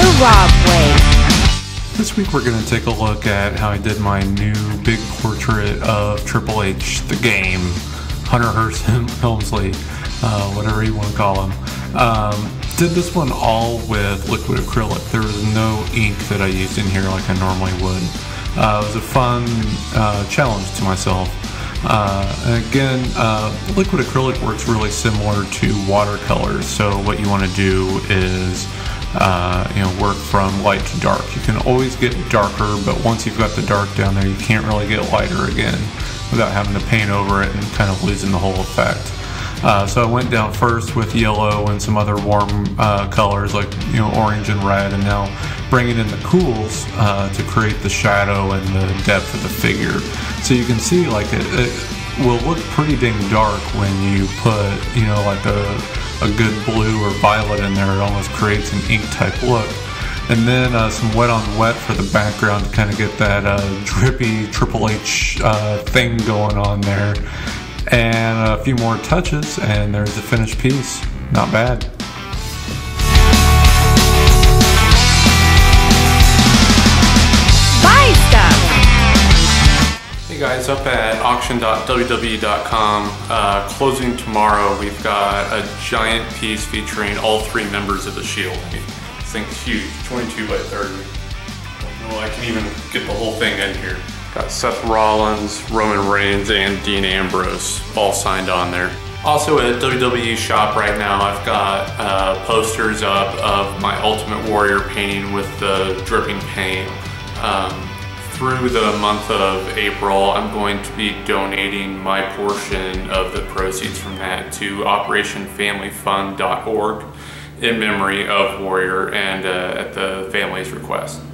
The Rob Way. This week we're going to take a look at how I did my new big portrait of Triple H, the Game, Hunter Hearst Helmsley, whatever you want to call him. Did this one all with liquid acrylic. There was no ink that I used in here like I normally would. It was a fun challenge to myself. Liquid acrylic works really similar to watercolors. So what you want to do is work from light to dark. You can always get darker, but once you've got the dark down there, you can't really get lighter again without having to paint over it and kind of losing the whole effect. So I went down first with yellow and some other warm colors like orange and red, and now bringing in the cools to create the shadow and the depth of the figure. So you can see like it will look pretty dang dark when you put like a good blue or violet in there. It almost creates an ink type look. And then some wet on wet for the background to kind of get that drippy Triple H thing going on there. And a few more touches, and there's the finished piece. Not bad. Buy stuff! Hey guys, up at auction.wwe.com, closing tomorrow, we've got a giant piece featuring all thee members of The Shield. I mean, this thing's huge, 22 by 30. Well, I can even get the whole thing in here. Got Seth Rollins, Roman Reigns, and Dean Ambrose all signed on there. Also at WWE shop right now, I've got posters up of my Ultimate Warrior painting with the dripping paint. Through the month of April, I'm going to be donating my portion of the proceeds from that to OperationFamilyFund.org in memory of Warrior and at the family's request.